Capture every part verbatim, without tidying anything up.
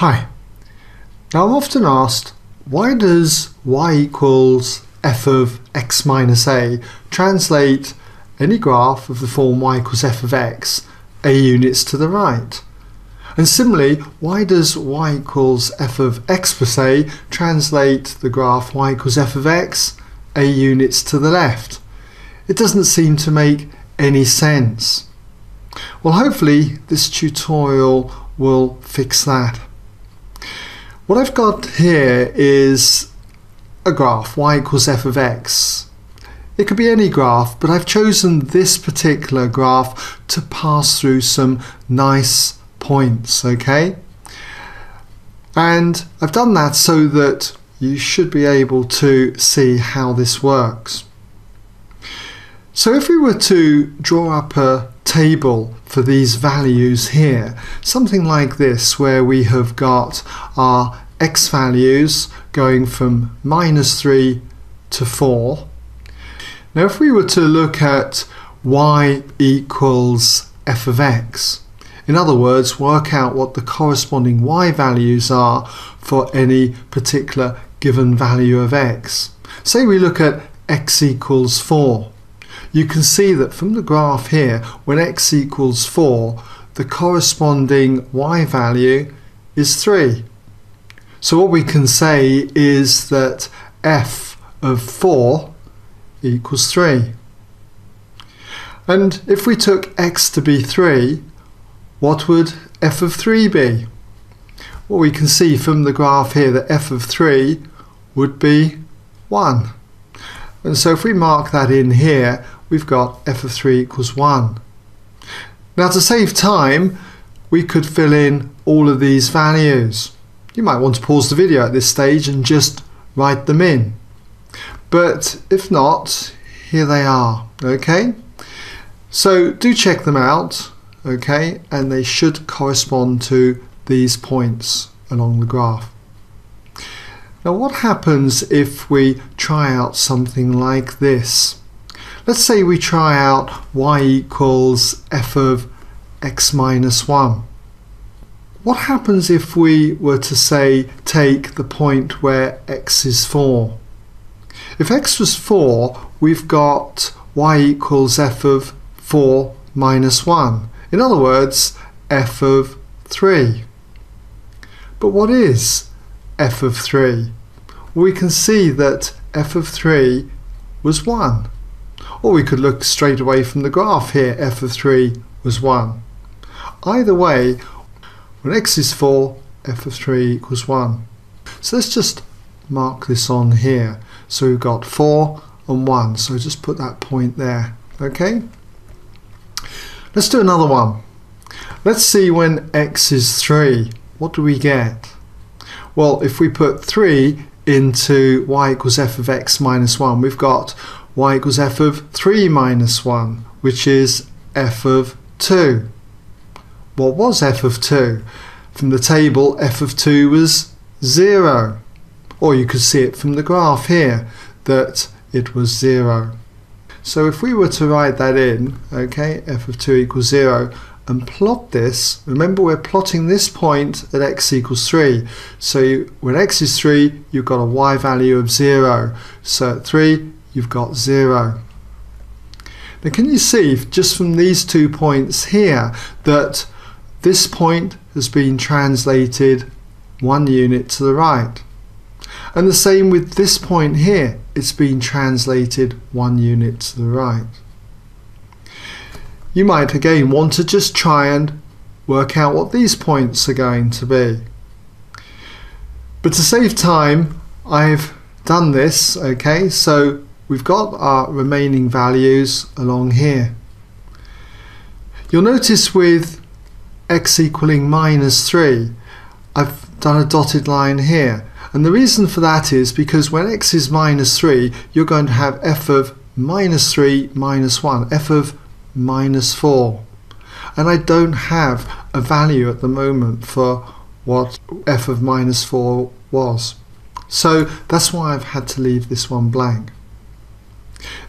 Hi. Now I'm often asked, why does y equals f of x minus a translate any graph of the form y equals f of x a units to the right? And similarly, why does y equals f of x plus a translate the graph y equals f of x a units to the left? It doesn't seem to make any sense. Well, hopefully this tutorial will fix that. What I've got here is a graph, y equals f of x. It could be any graph, but I've chosen this particular graph to pass through some nice points, okay? And I've done that so that you should be able to see how this works. So if we were to draw up a table for these values here, something like this, where we have got our x values going from minus three to four. Now if we were to look at y equals f of x, in other words work out what the corresponding y values are for any particular given value of x. Say we look at x equals four. You can see that from the graph here, when x equals four, the corresponding y value is three. So what we can say is that f of four equals three. And if we took x to be three, what would f of three be? Well, we can see from the graph here that f of three would be one. And so if we mark that in here, we've got f of three equals one. Now to save time, we could fill in all of these values. You might want to pause the video at this stage and just write them in. But if not, here they are, okay? So do check them out, okay? And they should correspond to these points along the graph. Now what happens if we try out something like this? Let's say we try out y equals f of x minus one. What happens if we were to say take the point where x is four? If x was four, we've got y equals f of four minus one. In other words, f of three. But what is f of three? We can see that f of three was one. Or we could look straight away from the graph here, f of three was one. Either way, when x is four, f of three equals one. So let's just mark this on here. So we've got four and one, so just put that point there, okay? Let's do another one. Let's see when x is three, what do we get? Well, if we put three into y equals f of x minus one, we've got y equals f of three minus one, which is f of two. What was f of two? From the table, f of two was zero. Or you could see it from the graph here, that it was zero. So if we were to write that in, okay, f of two equals zero, and plot this, remember we're plotting this point at x equals three. So you, when x is three, you've got a y value of zero. So at three, you've got zero. Now can you see, just from these two points here, that this point has been translated one unit to the right. And the same with this point here, it's been translated one unit to the right. You might again want to just try and work out what these points are going to be. But to save time, I've done this, okay? So we've got our remaining values along here. You'll notice with x equaling minus three, I've done a dotted line here. And the reason for that is because when x is minus three, you're going to have f of minus three minus one, f of minus four, and I don't have a value at the moment for what f of minus four was, so that's why I've had to leave this one blank.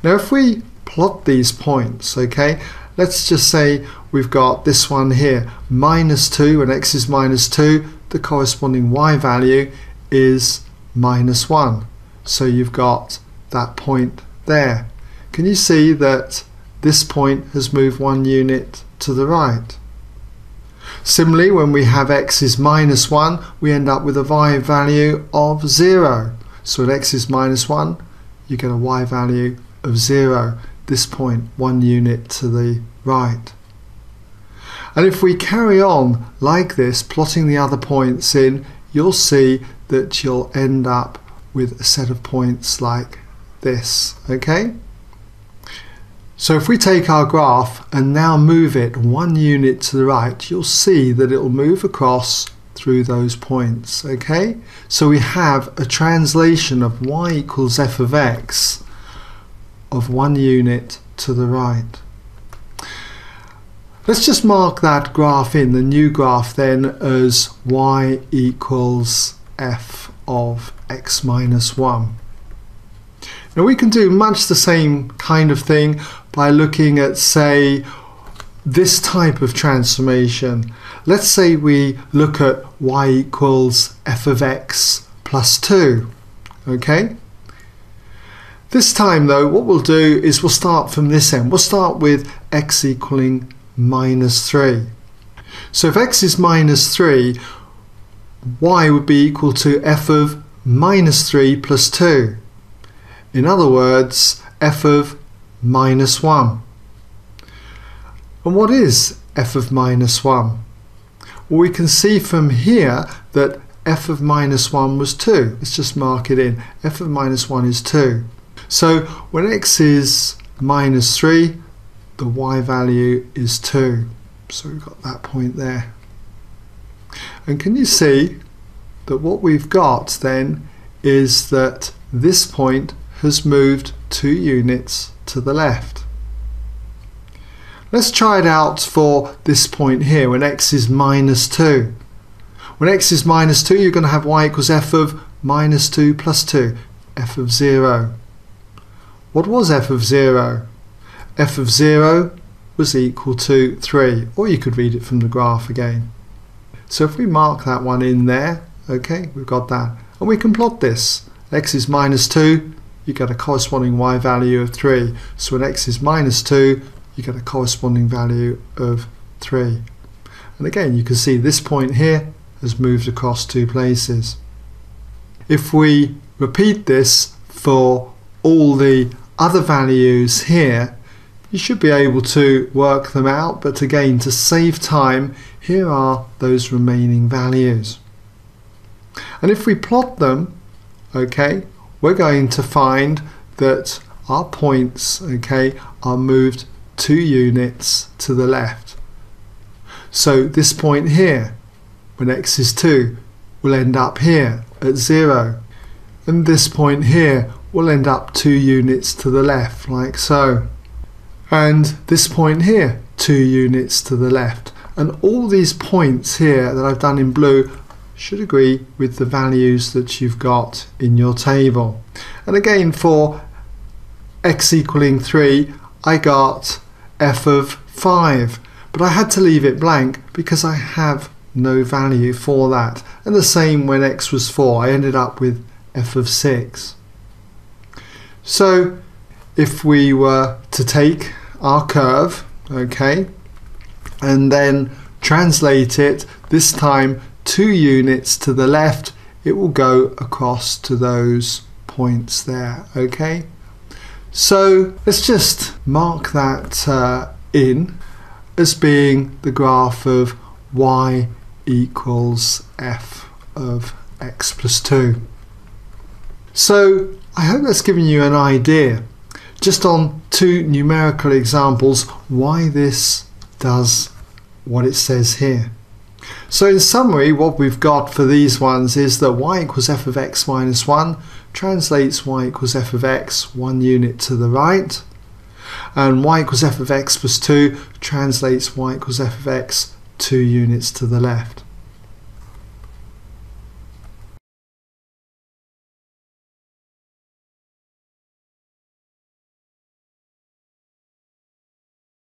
Now if we plot these points, okay, let's just say we've got this one here, minus two, when x is minus two, the corresponding y value is minus one. So you've got that point there. Can you see that this point has moved one unit to the right? Similarly, when we have x is minus one, we end up with a y value of zero. So at x is minus one, you get a y value of zero. This point, one unit to the right. And if we carry on like this, plotting the other points in, you'll see that you'll end up with a set of points like this. Okay? So if we take our graph and now move it one unit to the right, you'll see that it'll move across through those points. Okay? So we have a translation of y equals f of x of one unit to the right. Let's just mark that graph in, the new graph then, as y equals f of x minus one. Now we can do much the same kind of thing by looking at, say, this type of transformation. Let's say we look at y equals f of x plus two. Okay? This time though, what we'll do is we'll start from this end. We'll start with x equaling minus three. So if x is minus three, y would be equal to f of minus three plus two. In other words, f of minus one. And what is f of minus one? Well, we can see from here that f of minus one was two. Let's just mark it in. F of minus one is two. So when x is minus three, the y value is two. So we've got that point there. And can you see that what we've got then is that this point has moved two units to the left. Let's try it out for this point here when x is minus two. When x is minus two, you're going to have y equals f of minus two plus two, f of zero. What was f of zero? F of zero was equal to three, or you could read it from the graph again. So if we mark that one in there, okay, we've got that. And we can plot this. X is minus two, you get a corresponding y value of three. So when x is minus two, you get a corresponding value of three. And again, you can see this point here has moved across two places. If we repeat this for all the other values here, you should be able to work them out, but again, to save time, here are those remaining values. And if we plot them, okay, we're going to find that our points, okay, are moved two units to the left. So this point here, when x is two, will end up here at zero. And this point here will end up two units to the left, like so. And this point here, two units to the left. And all these points here that I've done in blue should agree with the values that you've got in your table. And again, for x equaling three, I got f of five, but I had to leave it blank because I have no value for that. And the same when x was four, I ended up with f of six. So if we were to take our curve, okay, and then translate it, this time two units to the left, it will go across to those points there, okay? So let's just mark that uh, in as being the graph of y equals f of x plus two. So I hope that's given you an idea, just on two numerical examples, why this does what it says here. So in summary, what we've got for these ones is that y equals f of x minus one translates y equals f of x one unit to the right, and y equals f of x plus two translates y equals f of x two units to the left.